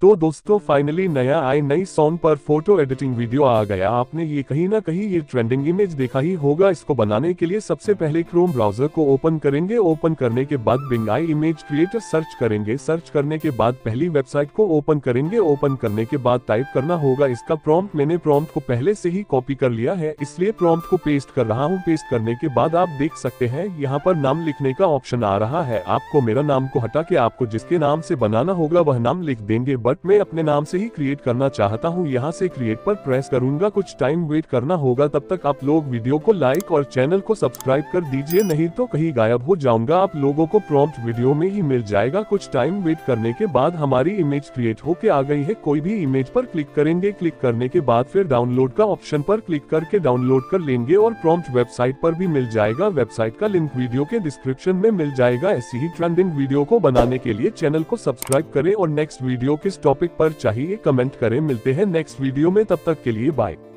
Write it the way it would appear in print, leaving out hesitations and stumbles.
तो दोस्तों फाइनली नया आए नई सॉन्ग पर फोटो एडिटिंग वीडियो आ गया। आपने ये कहीं ना कहीं ये ट्रेंडिंग इमेज देखा ही होगा। इसको बनाने के लिए सबसे पहले क्रोम ब्राउजर को ओपन करेंगे। ओपन करने के बाद बिंग इमेज क्रिएटर सर्च करेंगे। सर्च करने के बाद पहली वेबसाइट को ओपन करेंगे। ओपन करने के बाद टाइप करना होगा इसका प्रॉम्प्ट। मैंने प्रॉम्प्ट को पहले से ही कॉपी कर लिया है, इसलिए प्रॉम्प्ट को पेस्ट कर रहा हूँ। पेस्ट करने के बाद आप देख सकते हैं यहाँ पर नाम लिखने का ऑप्शन आ रहा है। आपको मेरा नाम को हटा के आपको जिसके नाम से बनाना होगा वह नाम लिख देंगे। बट मैं अपने नाम से ही क्रिएट करना चाहता हूँ। यहाँ से क्रिएट पर प्रेस करूंगा। कुछ टाइम वेट करना होगा। तब तक आप लोग वीडियो को लाइक और चैनल को सब्सक्राइब कर दीजिए, नहीं तो कहीं गायब हो जाऊंगा। आप लोगों को प्रॉम्प्ट वीडियो में ही मिल जाएगा। कुछ टाइम वेट करने के बाद हमारी इमेज क्रिएट होके आ गई है। कोई भी इमेज पर क्लिक करेंगे। क्लिक करने के बाद फिर डाउनलोड का ऑप्शन पर क्लिक करके डाउनलोड कर लेंगे और प्रॉम्प्ट वेबसाइट पर भी मिल जाएगा। वेबसाइट का लिंक वीडियो के डिस्क्रिप्शन में मिल जाएगा। ऐसी ही ट्रेंडिंग वीडियो को बनाने के लिए चैनल को सब्सक्राइब करें और नेक्स्ट वीडियो किस टॉपिक पर चाहिए कमेंट करें। मिलते हैं नेक्स्ट वीडियो में, तब तक के लिए बाय।